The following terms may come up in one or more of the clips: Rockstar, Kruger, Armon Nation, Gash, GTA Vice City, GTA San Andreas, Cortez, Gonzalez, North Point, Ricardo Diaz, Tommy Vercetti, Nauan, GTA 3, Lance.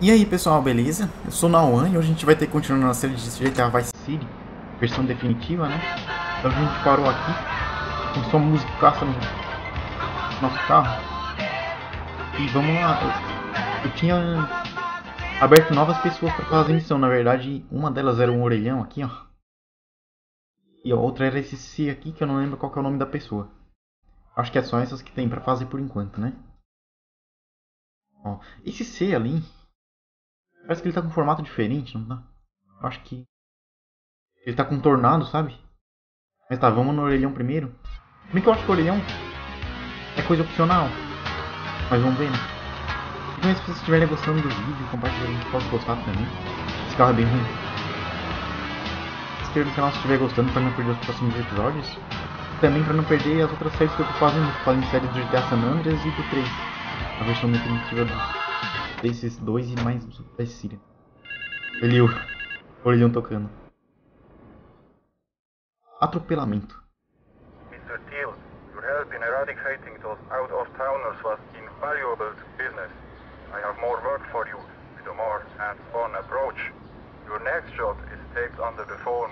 E aí pessoal, beleza? Eu sou o Nauan e hoje a gente vai ter que continuar na série de GTA Vice City, versão definitiva, né? Então a gente parou aqui, começou a musicaça no nosso carro. E vamos lá, eu tinha aberto novas pessoas para fazer missão, na verdade uma delas era um orelhão aqui, ó. E a outra era esse C aqui, que eu não lembro qual que é o nome da pessoa. Acho que é só essas que tem pra fazer por enquanto, né? Ó, esse C ali... parece que ele tá com um formato diferente, não tá? Acho que... ele tá contornado, sabe? Mas tá, vamos no orelhão primeiro. Como é que eu acho que o orelhão é coisa opcional? Mas vamos ver, né? Então, se vocês estiverem gostando do vídeo, compartilhe, pode gostar também. Esse carro é bem ruim. Se inscreva no canal se estiver gostando pra não perder os próximos episódios. Também pra não perder as outras séries que eu tô fazendo séries do GTA San Andreas e do 3. A versão definitiva desses dois e mais da Síria. Ele o orelhão tocando. Atropelamento. Mr. Teal, your help in eradicating those out-of-towners was invaluable to business. I have more work for you, with a more hands-on approach. Your next job is taped under the phone.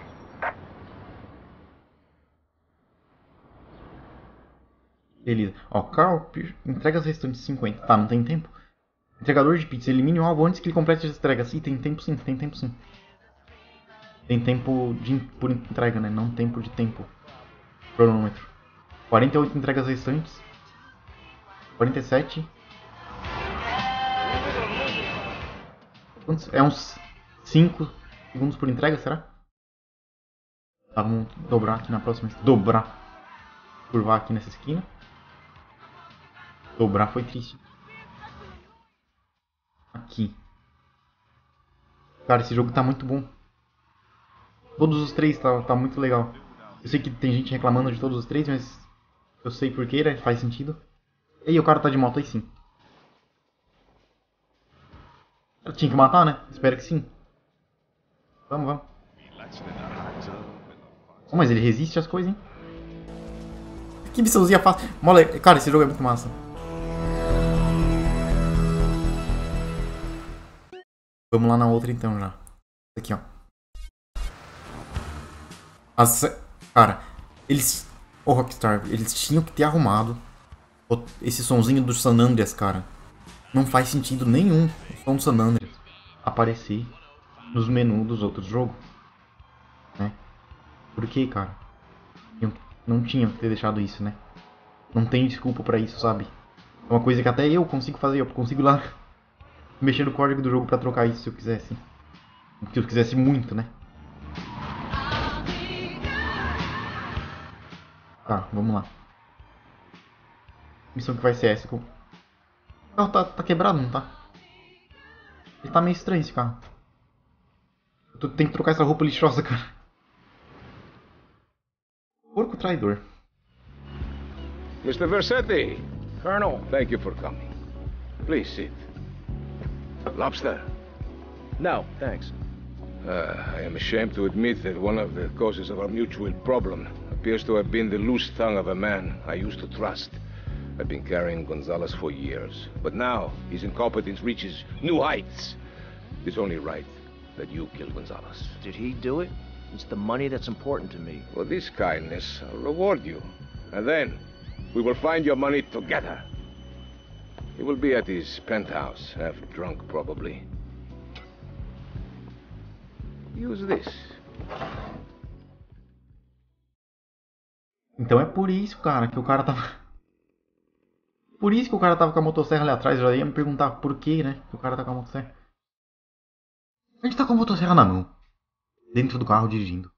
Beleza. Ó, Carl entrega as restantes 50. Tá, não tem tempo. Entregador de pizza, elimine o alvo antes que ele complete as entregas. Ih, tem tempo sim, tem tempo sim. Tem tempo de por entrega, né? Não tempo de tempo. Cronômetro. 48 entregas restantes. 47. Quantos? É uns 5 segundos por entrega, será? Tá, vamos dobrar aqui na próxima. Dobrar. Curvar aqui nessa esquina. Dobrar foi triste. Aqui. Cara, esse jogo tá muito bom. Todos os três tá muito legal. Eu sei que tem gente reclamando de todos os três, mas eu sei porquê, né? Faz sentido. E aí, o cara tá de moto aí sim. Ela tinha que matar, né? Espero que sim. Vamos, vamos. Oh, mas ele resiste às coisas, hein? Que missãozinha fácil. Moleque, cara, esse jogo é muito massa. Vamos lá na outra então já. Aqui, ó. Cara, eles... Ô, Rockstar, eles tinham que ter arrumado esse sonzinho do San Andreas, cara. Não faz sentido nenhum o som do San Andreas aparecer nos menus dos outros jogos, né? Por que, cara? Não tinha que ter deixado isso, né? Não tem desculpa pra isso, sabe? É uma coisa que até eu consigo fazer. Eu consigo ir lá mexer no código do jogo pra trocar isso se eu quisesse. Se eu quisesse muito, né? Tá, vamos lá. Missão que vai ser essa. O carro tá quebrado, não tá? Ele tá meio estranho esse carro. Eu tenho que trocar essa roupa lixosa, cara. Porco traidor. Mr. Vercetti! Colonel! Thank you for coming. Please sit. Lobster? No, thanks. I am ashamed to admit that one of the causes of our mutual problem appears to have been the loose tongue of a man I used to trust. I've been carrying Gonzalez for years, but now his incompetence reaches new heights. It's only right that you kill Gonzalez. Did he do it? It's the money that's important to me. For this kindness, I'll reward you. And then, we will find your money together. He will be at his penthouse, half drunk probably. Use this. Então é por isso, cara, que o cara tava... Por isso que o cara tava com a motosserra ali atrás. Já ia me perguntar por que, né, que o cara tá com a motosserra. A gente tá com a motosserra na mão. Dentro do carro, dirigindo.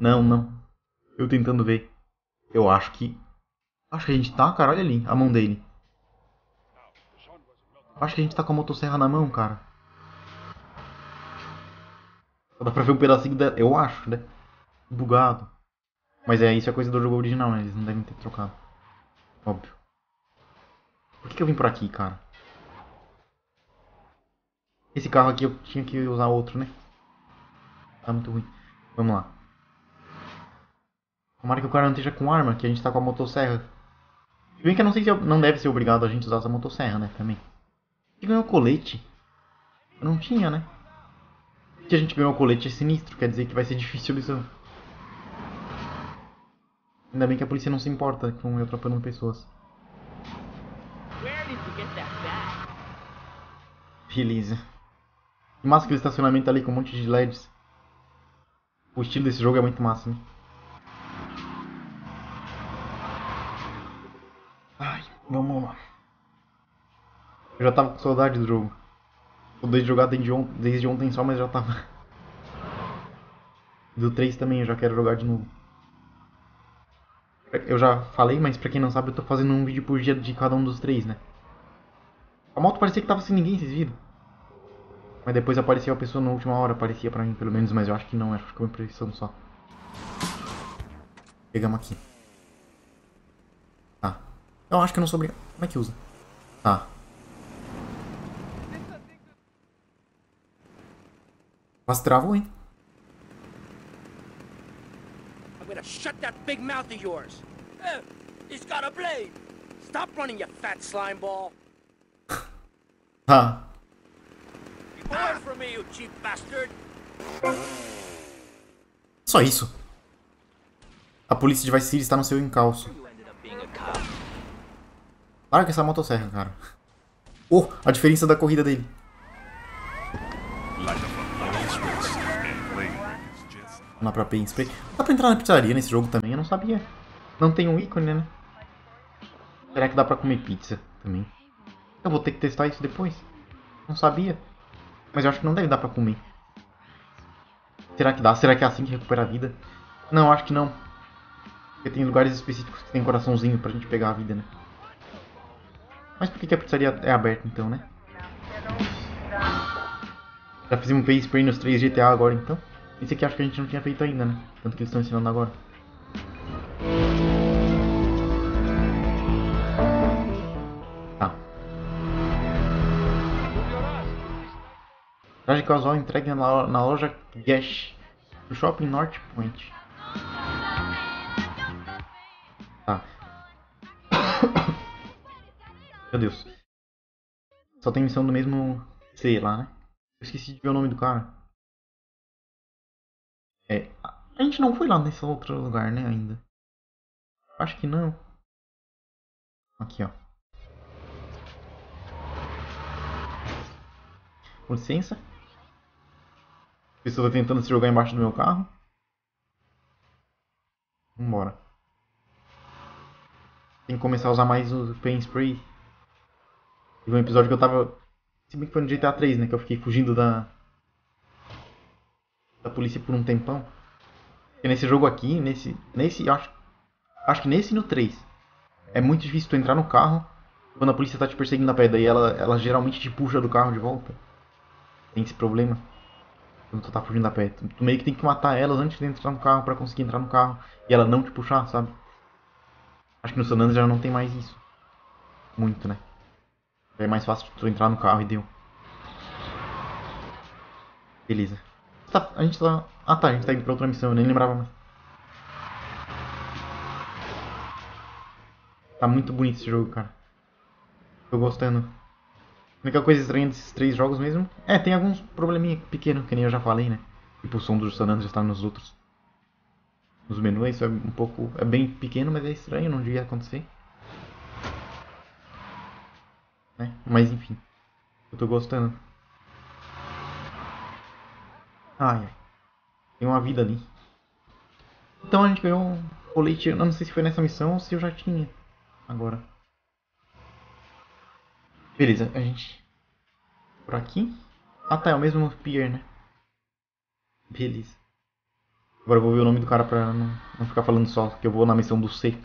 Não, não. Eu tentando ver. Eu acho que... acho que a gente tá, cara. Olha ali, a mão dele. Acho que a gente tá com a motosserra na mão, cara. Só dá pra ver um pedacinho dela. Eu acho, né? Bugado. Mas é, isso é coisa do jogo original, né? Eles não devem ter trocado. Óbvio. Por que eu vim por aqui, cara? Esse carro aqui eu tinha que usar outro, né? Tá muito ruim. Vamos lá. Tomara que o cara não esteja com arma, que a gente tá com a motosserra. Se bem que eu não sei se não deve ser obrigado a gente usar essa motosserra, né? Também. O que ganhou colete? Não tinha, né? Que a gente ganhou colete é sinistro, quer dizer que vai ser difícil a missão. Ainda bem que a polícia não se importa com eu atrapalhando pessoas. Beleza. Massa aquele estacionamento ali com um monte de LEDs. O estilo desse jogo é muito massa, né? Ai, vamos lá. Eu já tava com saudade do jogo. Poder jogar desde ontem só, mas já tava. Do 3 também, eu já quero jogar de novo. Eu já falei, mas pra quem não sabe, eu tô fazendo um vídeo por dia de cada um dos 3, né? A moto parecia que tava sem ninguém, vocês viram? Mas depois apareceu a pessoa na última hora, aparecia pra mim pelo menos, mas eu acho que não, acho que ficou uma impressão só. Pegamos aqui. Tá. Eu acho que eu não sou obrigado. Como é que usa? Tá. Mas travou, hein? I'm gonna shut that big mouth of yours. He's got a blade. Stop running, you fat slime ball. Tá. Só isso. A polícia de Vice City está no seu encalço. Larga essa motosserra, cara. Oh, a diferença da corrida dele. Não dá pra pay and spray. Dá pra entrar na pizzaria nesse jogo também? Eu não sabia. Não tem um ícone, né? Será que dá pra comer pizza também? Eu vou ter que testar isso depois. Não sabia. Mas eu acho que não deve dar pra comer. Será que dá? Será que é assim que recupera a vida? Não, acho que não. Porque tem lugares específicos que tem coraçãozinho pra gente pegar a vida, né? Mas por que a pizzaria é aberta então, né? Já fizemos um pay spray nos 3 GTA agora então. Esse aqui acho que a gente não tinha feito ainda, né? Tanto que eles estão ensinando agora. Traje casual entregue na loja Gash, no shopping North Point. Tá. Meu Deus. Só tem missão do mesmo... sei lá, né? Eu esqueci de ver o nome do cara. É... a gente não foi lá nesse outro lugar, né, ainda? Acho que não. Aqui, ó. Com licença. A pessoa tá tentando se jogar embaixo do meu carro. Vambora. Tem que começar a usar mais o pay and spray. Teve um episódio que eu tava... se bem que foi no GTA 3, né? Que eu fiquei fugindo da polícia por um tempão. Porque nesse jogo aqui, acho que nesse e no 3. É muito difícil tu entrar no carro quando a polícia tá te perseguindo a pé. Daí ela geralmente te puxa do carro de volta. Tem esse problema. Quando tu tá fugindo da pé, tu meio que tem que matar elas antes de entrar no carro pra conseguir entrar no carro e ela não te puxar, sabe? Acho que no San Andreas já não tem mais isso. Muito, né? É mais fácil tu entrar no carro e deu. Beleza. Tá, a gente tá... ah tá, a gente tá indo pra outra missão, eu nem lembrava mais. Tá muito bonito esse jogo, cara. Tô gostando. A única coisa estranha desses 3 jogos mesmo... é, tem alguns probleminha pequeno, que nem eu já falei, né? Tipo, o som do San Andreas está nos outros. Nos menus, isso é um pouco... é bem pequeno, mas é estranho, não devia acontecer. Né? Mas, enfim. Eu tô gostando. Ai, tem uma vida ali. Então a gente ganhou um colete... eu não sei se foi nessa missão ou se eu já tinha. Agora. Beleza, a gente... por aqui... ah tá, é o mesmo pier, né? Beleza. Agora eu vou ver o nome do cara pra não ficar falando só, que eu vou na missão do C.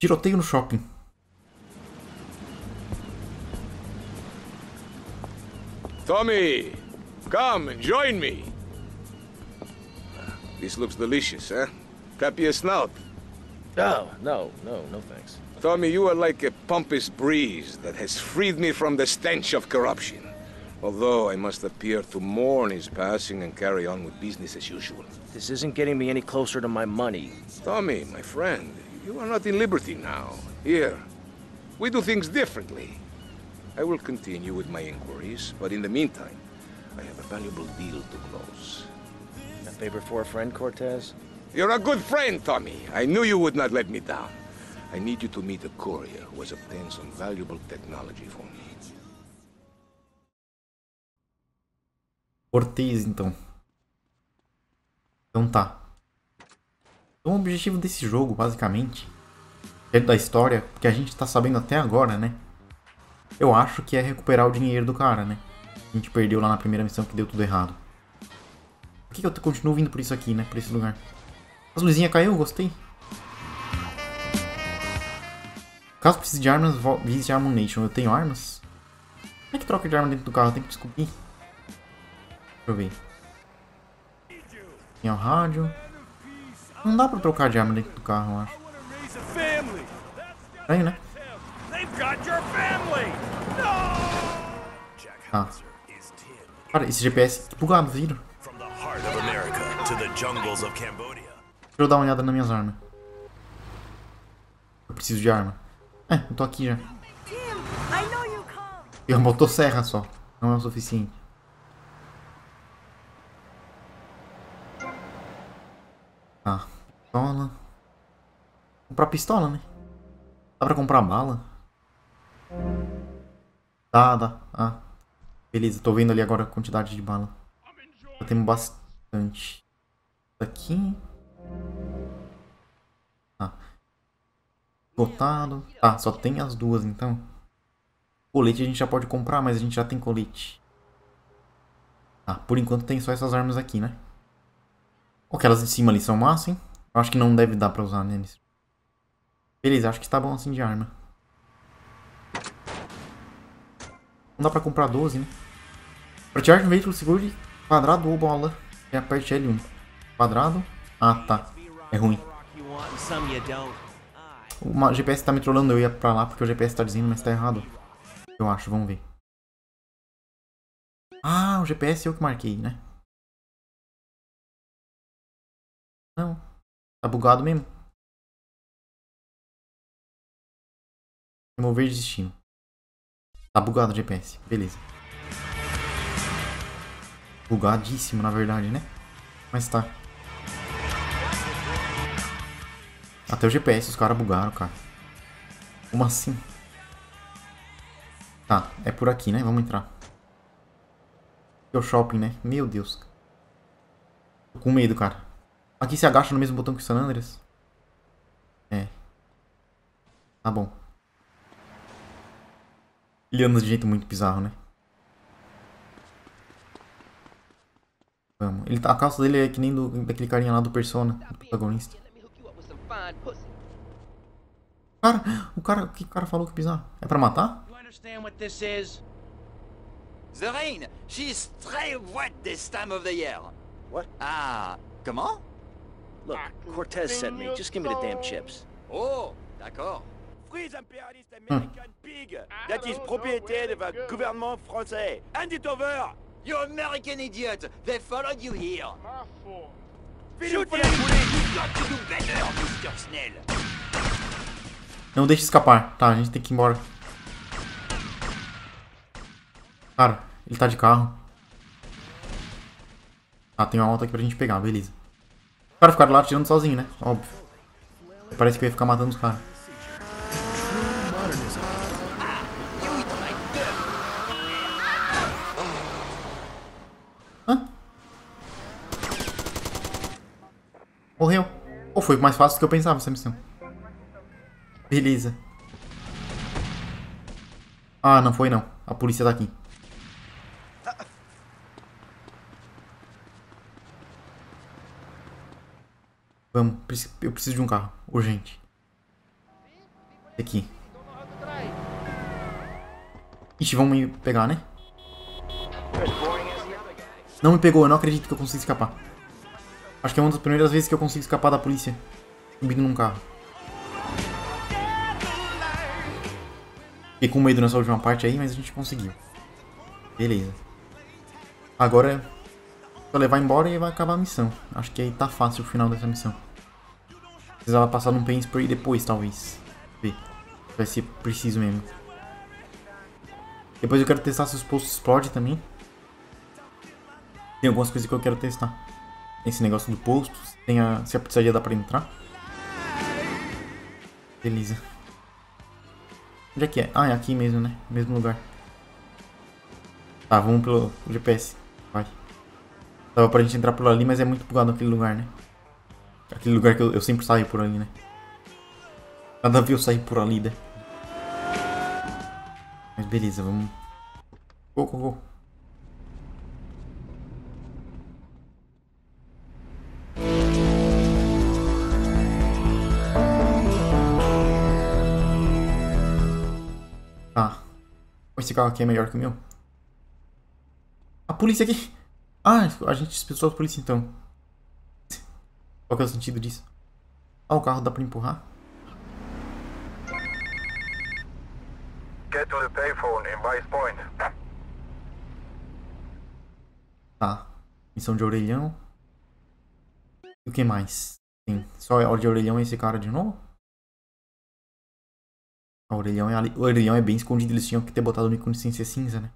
Tiroteio no shopping. Tommy! Come and join me! This looks delicious, huh? Cap your snout. No, no, no, no thanks. Tommy, you are like a pompous breeze that has freed me from the stench of corruption. Although I must appear to mourn his passing and carry on with business as usual. This isn't getting me any closer to my money. Tommy, my friend, You are not in Liberty now. Here, we do things differently. I will continue with my inquiries, but in the meantime, I have a valuable deal to close. A favor for a friend, Cortez? You're a good friend, Tommy. I knew you would not let me down. I need you to meet a courier who has obtained some valuable technology for me. Cortez, então. Então tá. Então o objetivo desse jogo, basicamente, dentro da história, que a gente tá sabendo até agora, né? Eu acho que é recuperar o dinheiro do cara, né? A gente perdeu lá na primeira missão que deu tudo errado. Por que eu continuo vindo por isso aqui, né? Por esse lugar. As luzinhas caiu, gostei. Caso precise de armas, visite Armon Nation. Eu tenho armas? Como é que troca de arma dentro do carro? Eu tenho que descobrir. Deixa eu ver. Tem o rádio. Não dá pra trocar de arma dentro do carro, eu acho. Estranho, né? Tá. Cara, esse GPS que bugado, viram? Deixa eu dar uma olhada nas minhas armas. Eu preciso de arma. É, eu tô aqui já. E uma motosserra só. Não é o suficiente. Tá. Pistola. Comprar pistola, né? Dá pra comprar bala? Dá, dá. Ah. Beleza, tô vendo ali agora a quantidade de bala. Já temos bastante. Aqui. Tá. Botado. Tá, só tem as duas então. Colete a gente já pode comprar, mas a gente já tem colete. Tá, por enquanto tem só essas armas aqui, né? Aquelas de cima ali são massa, hein? Eu acho que não deve dar pra usar neles. Beleza, acho que tá bom assim de arma. Não dá pra comprar 12, né? Pra tirar de um veículo, segure quadrado ou bola. E aperte L1. Quadrado. Ah, tá. É ruim. O GPS tá me trolando, eu ia pra lá porque o GPS tá dizendo, mas tá errado. Eu acho, vamos ver. Ah, o GPS eu que marquei, né? Não. Tá bugado mesmo. Remover destino. Tá bugado o GPS, beleza. Bugadíssimo, na verdade, né? Mas tá. Até o GPS os caras bugaram, cara. Como assim? Tá, é por aqui, né? Vamos entrar. Aqui é o shopping, né? Meu Deus. Tô com medo, cara. Aqui se agacha no mesmo botão que o San Andreas? É. Tá bom. Ele anda de jeito muito bizarro, né? Vamos. Ele tá, a calça dele é que nem daquele carinha lá do Persona, do protagonista. Cara, o que o cara falou que bizarro? É pra matar? The rain, she's très wet this time of the year. What? Ah, comment? Look, Cortez sent me. Just give me the damn chips. Oh, d'accord. Freeze imperialist American pig. That is propriété of a gouvernement français. Hand it over. You American idiot. They followed you here. Shoot him. Não deixe escapar. Tá, a gente tem que ir embora. Cara, ele tá de carro. Ah, tem uma moto aqui pra gente pegar, beleza. Os caras ficaram lá atirando sozinho, né? Óbvio. Parece que eu ia ficar matando os caras. Morreu. Ou foi mais fácil do que eu pensava essa missão. Beleza. Ah, não foi não. A polícia tá aqui. Vamos. Eu preciso de um carro. Urgente. Aqui. Ixi, vão me pegar, né? Não me pegou. Eu não acredito que eu consiga escapar. Acho que é uma das primeiras vezes que eu consigo escapar da polícia subindo num carro. Fiquei com medo nessa última parte aí, mas a gente conseguiu. Beleza. Agora é só levar embora e vai acabar a missão. Acho que aí tá fácil o final dessa missão. Precisava passar num paint spray depois, talvez. Vai ser preciso mesmo. Depois eu quero testar se os postos explodem também. Tem algumas coisas que eu quero testar. Esse negócio do posto, se a pizzaria dá pra entrar. Beleza. Onde é que é? Ah, é aqui mesmo, né? Mesmo lugar. Tá, vamos pelo GPS. Vai. Tava pra gente entrar por ali, mas é muito bugado aquele lugar, né? Aquele lugar que eu sempre saio por ali, né? Nada a ver eu sair por ali, né? Mas beleza, vamos... Go, go, go. Tá. Esse carro aqui é melhor que o meu. A polícia aqui! Ah, a gente dispensou a polícia então. Qual que é o sentido disso? Ah, o carro dá pra empurrar. Get to the payphone in Vice Point. Tá. Missão de orelhão. E o que mais? Sim. Só é de orelhão e esse cara de novo? O orelhão é ali. O orelhão é bem escondido. Eles tinham que ter botado no ícone sem ser cinza, né?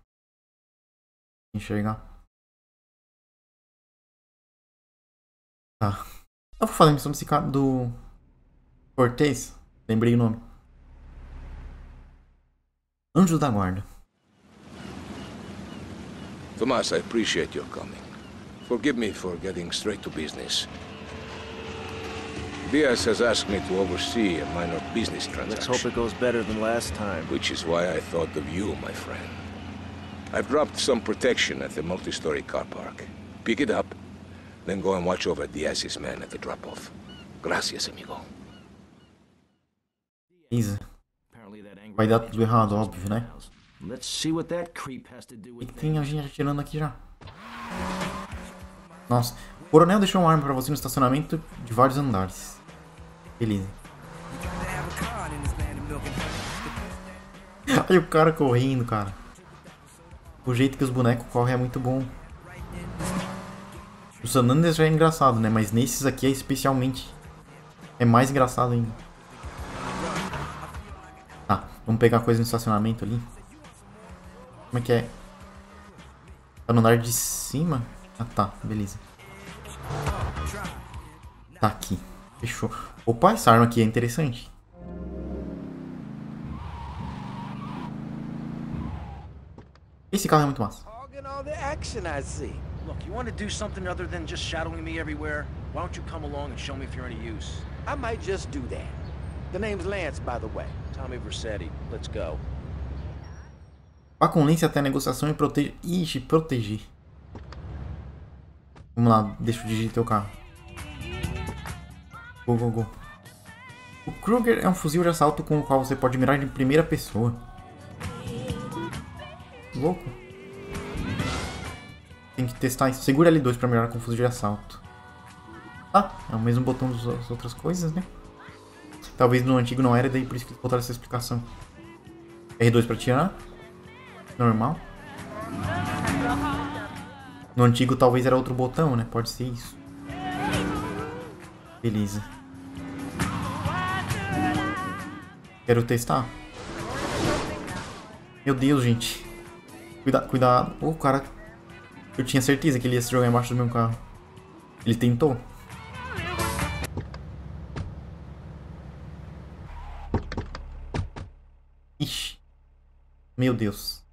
Enxergar. Tá. Eu vou fazer a missão desse cara do Cortez. Lembrei o nome. Anjo da Guarda. Thomas, I appreciate your coming. Forgive me for getting straight to business. Diaz has asked me to oversee a minor business transaction. Let's hope it goes better than last time. Which is why I thought of you, my friend. I've dropped some protection at the multi-story car park. Pick it up. Then go and watch over Diaz's men at the drop-off. Gracias, amigo. Beleza. Vai dar tudo errado, óbvio, né? E tem a gente atirando aqui já. Nossa. O coronel deixou uma arma pra você no estacionamento de vários andares. Beleza. Olha o cara correndo, cara. O jeito que os bonecos correm é muito bom. O San Andreas já é engraçado, né? Mas nesses aqui é especialmente... É mais engraçado ainda. Tá, vamos pegar coisa no estacionamento ali. Como é que é? Tá no andar de cima? Ah, tá. Beleza. Tá aqui. Fechou. Opa, essa arma aqui é interessante. Esse carro é muito massa. Look, you want to do something other than just shadowing me everywhere? Why don't you come along and show me if you're any use? I might just do that. The name's Lance, by the way. Tommy Vercetti. Let's go. Vá com Lance até a negociação e proteja... Ixi, proteger. Vamos lá, deixa eu dirigir teu carro. Go, go, go. O Kruger é um fuzil de assalto com o qual você pode mirar em primeira pessoa. Louco. Tem que testar isso. Segura L2 pra melhorar com fuzil de assalto. Ah, é o mesmo botão das outras coisas, né? Talvez no antigo não era, daí por isso que botaram essa explicação. R2 pra tirar. Normal. No antigo talvez era outro botão, né? Pode ser isso. Beleza. Quero testar. Meu Deus, gente. Cuidado, cuidado. Ô, cara... Eu tinha certeza que ele ia se jogar embaixo do meu carro. Ele tentou. Ixi. Meu Deus.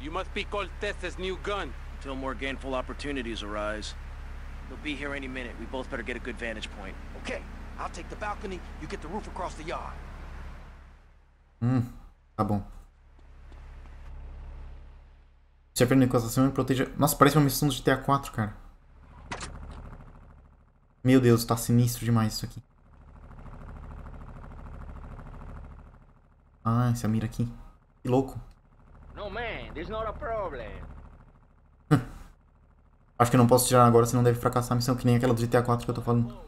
You must be Cortez's new gun. Until more gainful opportunities arise. They'll be here any minute. We both better get a good vantage point. Okay. I'll take the balcony. You get the roof across the yard. Tá bom. Se a negociação e proteja... Nossa, parece uma missão do GTA 4, cara. Meu Deus, tá sinistro demais isso aqui. Ah, essa mira aqui. Que louco. No, man, this is not a problem. Acho que eu não posso tirar agora, senão deve fracassar a missão, que nem aquela do GTA 4 que eu tô falando.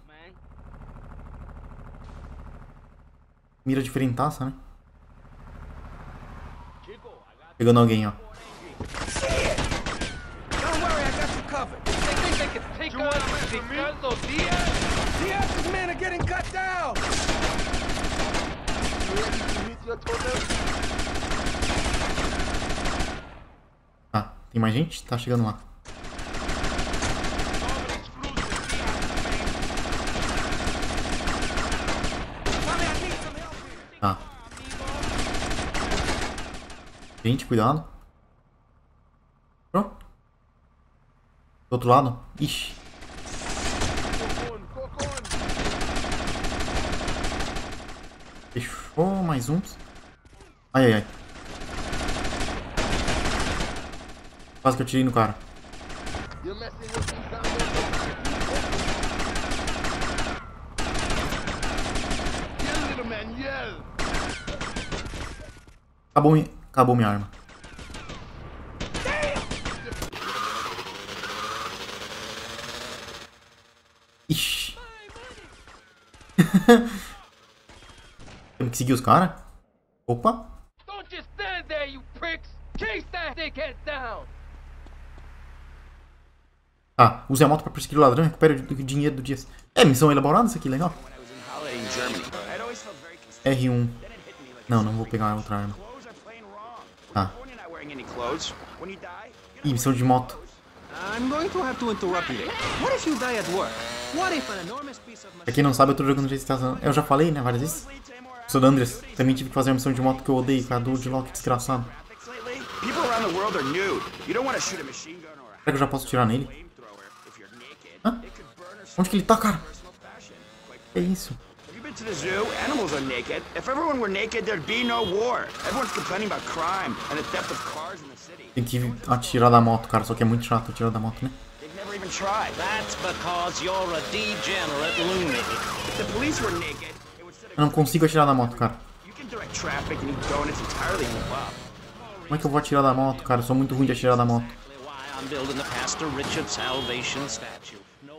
Mira diferentaça, né? Pegando alguém, ó. Ricardo Diaz. Diaz's men are getting cut down. Ah, tem mais gente? Tá chegando lá. Ah. Gente, cuidado. Pronto. Do outro lado. Ixi. Fechou. Mais um. Ai, ai, ai. Quase que eu tirei no cara. Acabou minha arma. Ixi. Temos que seguir os caras. Opa. Ah, use a moto para perseguir o ladrão e recupere o dinheiro do Dias. É, missão elaborada isso aqui, legal. R1. Não, não vou pegar outra arma. Tá. Ih, missão de moto. Pra quem não sabe, eu tô jogando GTA San Andreas. Eu já falei, né, várias vezes. San Andreas, também tive que fazer uma missão de moto que eu odeio, cara, do de logo, que desgraçado. Será que eu já posso tirar nele? Hã? Onde que ele tá, cara? É isso. To the zoo, animals are naked. If everyone were naked, there'd be no war. Everyone's complaining about crime and the theft of cars in the city. Tem que atirar da moto, cara, só que é muito chato atirar da moto, né? They've never even tried. That's because you're a degenerate lunatic. If the police were naked, it would set a... Eu não consigo atirar da moto, cara. You can direct traffic and eat donuts entirely in the pub. Como é que eu vou atirar da moto, cara? Eu sou muito ruim de atirar da moto.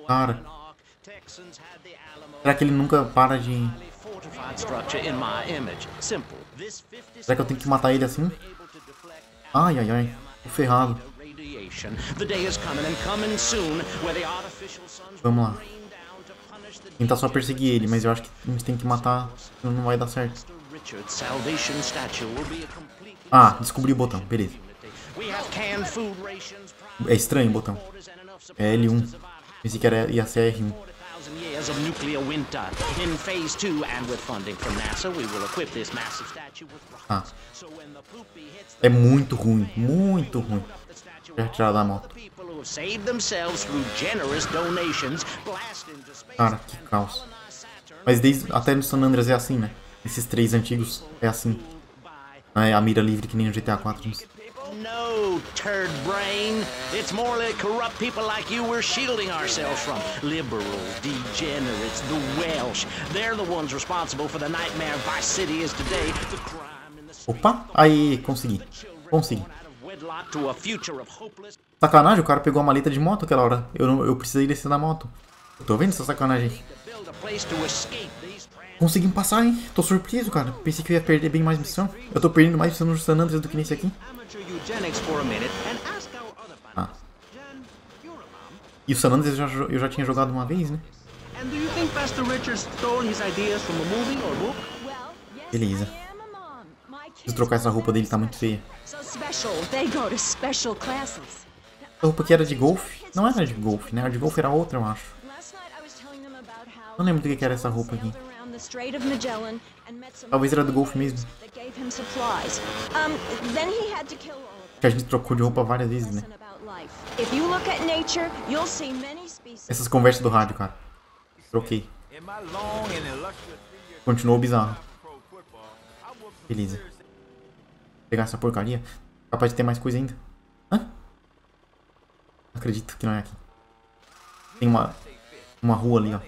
Cara. Será que ele nunca para de... Será que eu tenho que matar ele assim? Ai, ai, ai. Tô ferrado. Vamos lá. Tentar só perseguir ele, mas eu acho que a gente tem que matar, senão não vai dar certo. Ah, descobri o botão. Beleza. É estranho o botão. É L1. Pensei que era, ia ser R1. Ah. É muito ruim, muito ruim. Já tirar da moto. Cara, que caos. Mas desde, até no San Andreas é assim, né? Esses três antigos é assim. É a mira livre que nem o GTA 4. No, turd brain. It's more like corrupt people like you we're shielding ourselves from. Liberals, degenerates, the Welsh. They're the ones responsible for the nightmare Vice City is today. The crime in the street. Opa, aí, consegui. Consegui. Sacanagem, o cara pegou a maleta de moto aquela hora. Eu precisei descer na moto. Eu tô vendo essa sacanagem. Conseguimos passar, hein? Tô surpreso, cara. Pensei que eu ia perder bem mais missão. Eu tô perdendo mais missão no San Andreas do que nesse aqui. Ah. E o San Andreas eu já tinha jogado uma vez, né? Beleza. Preciso trocar essa roupa dele, tá muito feia. Essa roupa aqui era de golfe? Não era de golfe, né? A de golfe era outra, eu acho. Não lembro do que era essa roupa aqui. Talvez era do golfe mesmo. Que a gente trocou de roupa várias vezes, né? Essas conversas do rádio, cara. Troquei. Continuou bizarro. Beleza. Vou pegar essa porcaria. Capaz de ter mais coisa ainda. Hã? Não acredito que não é aqui. Tem uma rua ali, ó.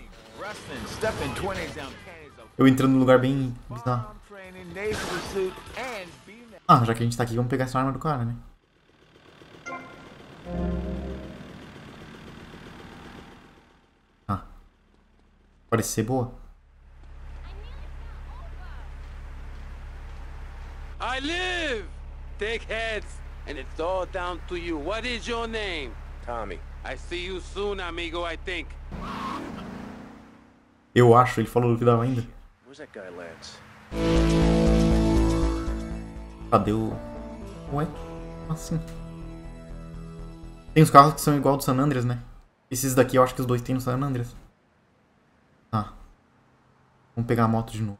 Eu entrando num lugar bem bizarro. Ah, já que a gente tá aqui, vamos pegar essa arma do cara, né? Ah. Parece ser boa. I live! Take heads! And it's all down to you. What is your name? Tommy. I see you soon, amigo, I think. Eu acho, ele falou que dava ainda. Where's that guy, Lance? Cadê o... Ué? Como assim? Tem os carros que são igual do San Andreas, né? Esses daqui eu acho que os dois tem no San Andreas. Tá. Vamos pegar a moto de novo.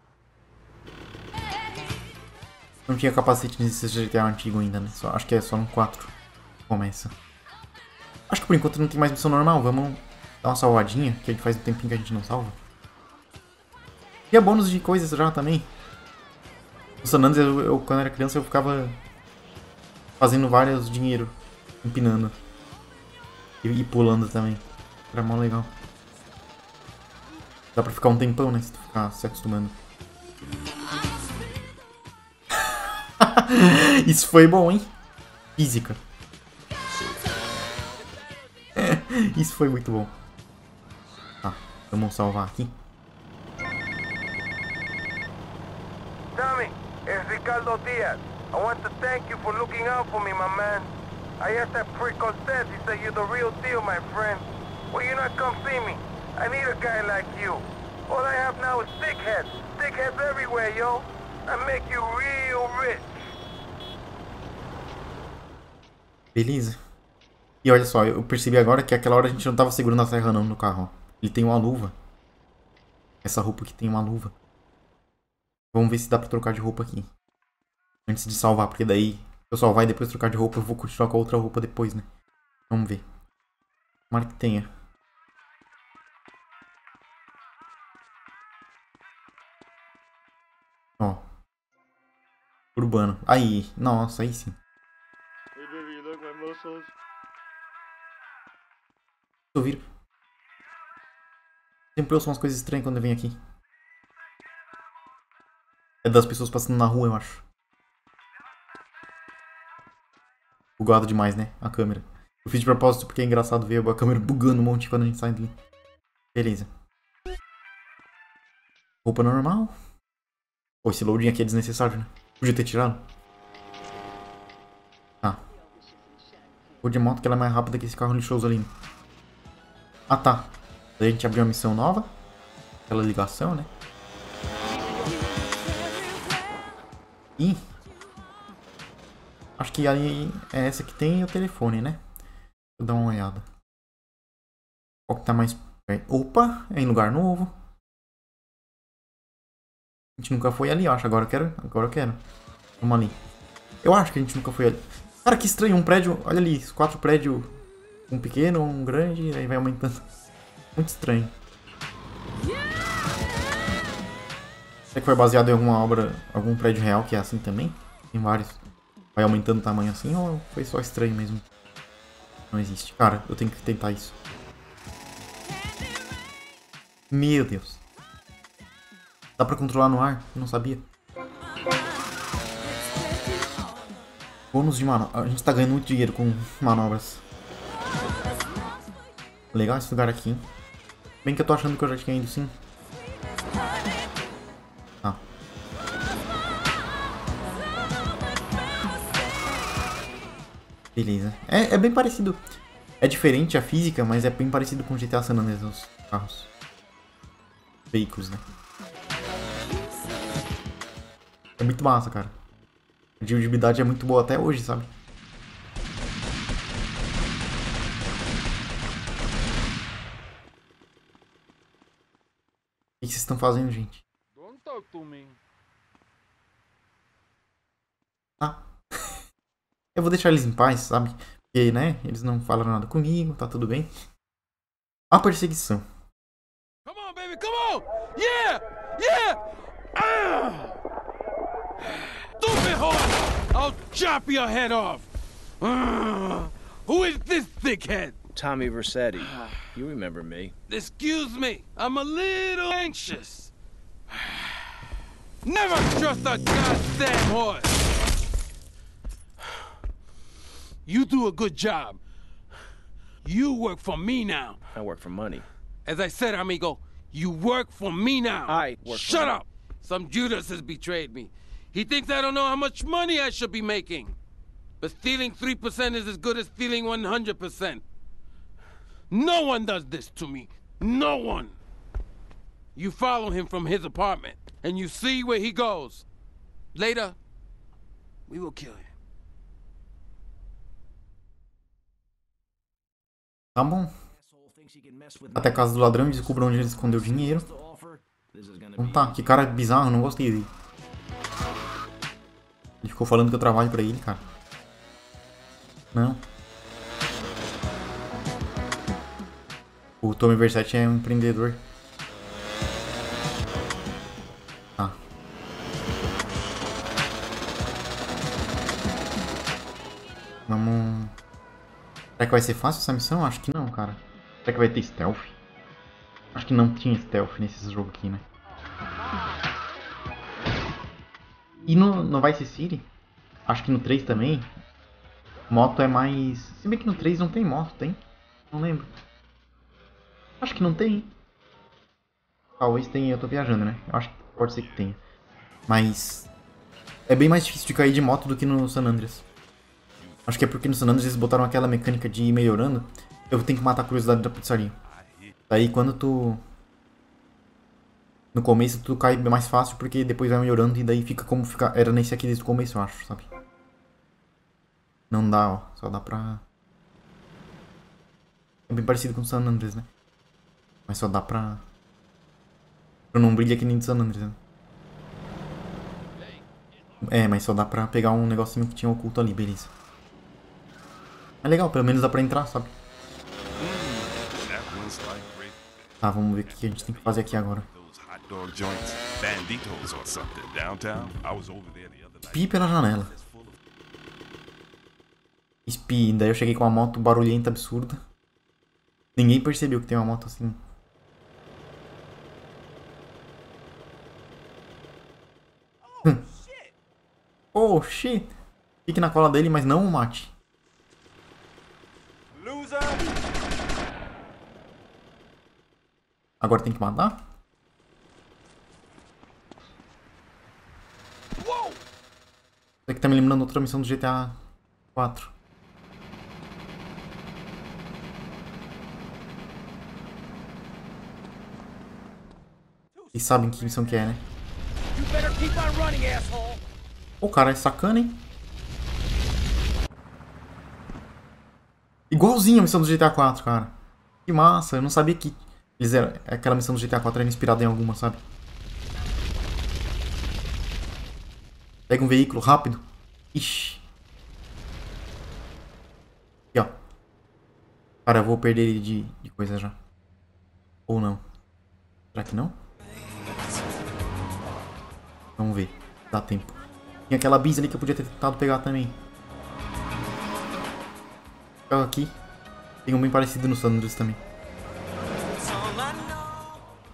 Não tinha capacete nesse GTA antigo ainda, né? Só, acho que é só no 4. Começa. Acho que por enquanto não tem mais missão normal. Vamos dar uma salvadinha, que a gente faz um tempinho que a gente não salva. E é bônus de coisas já também. No San Andreas, eu quando era criança, eu ficava fazendo vários dinheiro. Empinando. E pulando também. Era mó legal. Dá pra ficar um tempão, né? Se tu ficar se acostumando. Isso foi bom, hein? Física. Isso foi muito bom. Tá, vamos salvar aqui. Tommy, é Ricardo Diaz. I want to thank you for looking out for me, my man. I asked that prick Cortez, he said you're the real deal, my friend. Will you not come see me? I need a guy like you. All I have now is dickheads. Dickheads everywhere, yo. I make you real rich. Beleza. E olha só, eu percebi agora que aquela hora a gente não tava segurando a serra não no carro. Ele tem uma luva. Essa roupa aqui tem uma luva. Vamos ver se dá pra trocar de roupa aqui. Antes de salvar, porque daí eu salvar e depois trocar de roupa, eu vou continuar com a outra roupa depois, né? Vamos ver. Tomara que tenha. Ó. Urbano. Aí. Nossa, aí sim. Ouvir. Sempre ouço umas coisas estranhas quando eu venho aqui. É das pessoas passando na rua, eu acho. Bugado demais, né? A câmera. Eu fiz de propósito porque é engraçado ver a câmera bugando um monte quando a gente sai dali. Beleza. Roupa normal. Pô, esse loading aqui é desnecessário, né? Podia ter tirado. Tá. Vou de moto que ela é mais rápida que esse carro lixoso ali. Ah, tá. Daí a gente abriu uma missão nova. Aquela ligação, né? Ih. Acho que aí é essa que tem o telefone, né? Vou dar uma olhada. Qual que tá mais perto? Opa, é em lugar novo. A gente nunca foi ali, eu acho. Agora eu quero. Agora eu quero. Vamos ali. Eu acho que a gente nunca foi ali. Cara, que estranho. Um prédio. Olha ali. 4 prédios. Um pequeno, um grande. Aí vai aumentando. Muito estranho. Será que foi baseado em alguma obra, algum prédio real que é assim também? Tem vários. Vai aumentando o tamanho assim ou foi só estranho mesmo? Não existe. Cara, eu tenho que tentar isso. Meu Deus. Dá pra controlar no ar? Eu não sabia. Bônus de manobra. A gente tá ganhando muito dinheiro com manobras. Legal esse lugar aqui, hein? Bem que eu tô achando que eu já tinha ido, sim. Tá. Beleza. É bem parecido. É diferente a física, mas é bem parecido com GTA San Andreas, os carros. Veículos, né? É muito massa, cara. A durabilidade é muito boa até hoje, sabe? O que vocês estão fazendo, gente? Ah. Eu vou deixar eles em paz, sabe? Porque, né? Eles não falaram nada comigo, tá tudo bem. A perseguição. Come on, baby, come on! Yeah! Yeah! Ah! Stupid horse! I'll chop your head off! Who is this thickhead? Tommy Vercetti. You remember me. Excuse me, I'm a little anxious. Never trust a goddamn horse. You do a good job. You work for me now. I work for money. As I said, amigo, you work for me now. I work Shut for up! Me. Some Judas has betrayed me. He thinks I don't know how much money I should be making. But stealing 3% is as good as stealing 100%. No one does this to me. No one. You follow him from his apartment, and you see where he goes. Later, we will kill him. Tá bom. Até a casa do ladrão e descubra onde ele escondeu o dinheiro. Então tá, que cara bizarro, não gostei dele. Ele ficou falando que eu trabalho pra ele, cara. Não. O Tommy Vercetti é um empreendedor. Tá. Vamos... Será que vai ser fácil essa missão? Acho que não, cara. Será que vai ter stealth? Acho que não tinha stealth nesse jogo aqui, né? E no Vice City? Acho que no 3 também. Moto é mais... Se bem que no 3 não tem moto, tem? Não lembro. Acho que não tem. Talvez tenha, eu tô viajando, né? Eu acho que pode ser que tenha. Mas... É bem mais difícil de cair de moto do que no San Andreas. Acho que é porque no San Andreas eles botaram aquela mecânica de ir melhorando. Eu tenho que matar a curiosidade da pizzaria. Daí quando tu... No começo tu cai mais fácil porque depois vai melhorando e daí fica como fica... Era nesse aqui desde o começo, eu acho, sabe? Não dá, ó. Só dá pra... É bem parecido com o San Andreas, né? Mas só dá pra... Eu não brilho aqui nem do San Andreas, né? É, mas só dá pra pegar um negocinho que tinha oculto ali, beleza. É legal, pelo menos dá pra entrar, sabe? Tá, vamos ver o que a gente tem que fazer aqui agora. Espie pela janela. Espie, daí eu cheguei com uma moto barulhenta absurda. Ninguém percebeu que tem uma moto assim. Oh, shit! Fique na cola dele, mas não o mate. Agora tem que matar? Isso aqui tá me lembrando outra missão do GTA 4. Vocês sabem que missão que é, né? O cara é sacana, hein? Igualzinho a missão do GTA 4, cara. Que massa, eu não sabia que... Eles eram... Aquela missão do GTA 4 era inspirada em alguma, sabe? Pega um veículo rápido. Ixi. Aqui, ó. Cara, eu vou perder ele de coisa já. Ou não. Será que não? Vamos ver. Dá tempo. Tem aquela bis ali que eu podia ter tentado pegar também. Aqui. Tem um bem parecido no San Andreas também.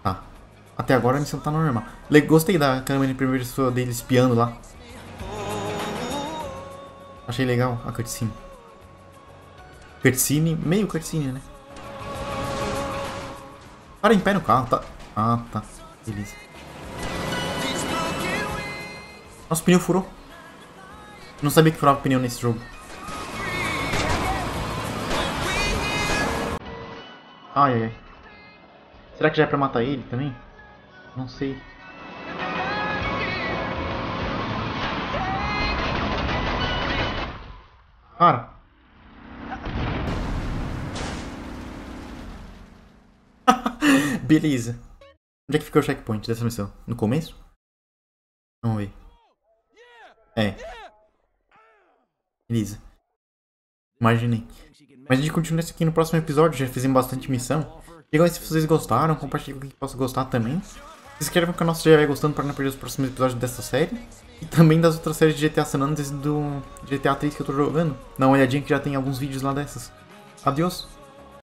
Tá. Até agora a missão tá normal. Gostei da câmera de primeira pessoa dele espiando lá. Achei legal a cutscene. Cutscene, meio cutscene, né? Para em pé no carro, tá? Ah, tá. Beleza. Nossa, o pneu furou. Não sabia que furava pneu nesse jogo. Ai, ai, ai. Será que já é pra matar ele também? Não sei. Cara. Beleza. Onde é que ficou o checkpoint dessa missão? No começo? Vamos ver. É. Beleza. Imaginei. Mas a gente continua isso aqui no próximo episódio. Já fizemos bastante missão. Legal, se vocês gostaram, compartilhe com quem possa gostar também. Se inscreva no canal se já vai gostando para não perder os próximos episódios dessa série. E também das outras séries de GTA San Andreas e do GTA 3 que eu tô jogando. Dá uma olhadinha que já tem alguns vídeos lá dessas. Adeus!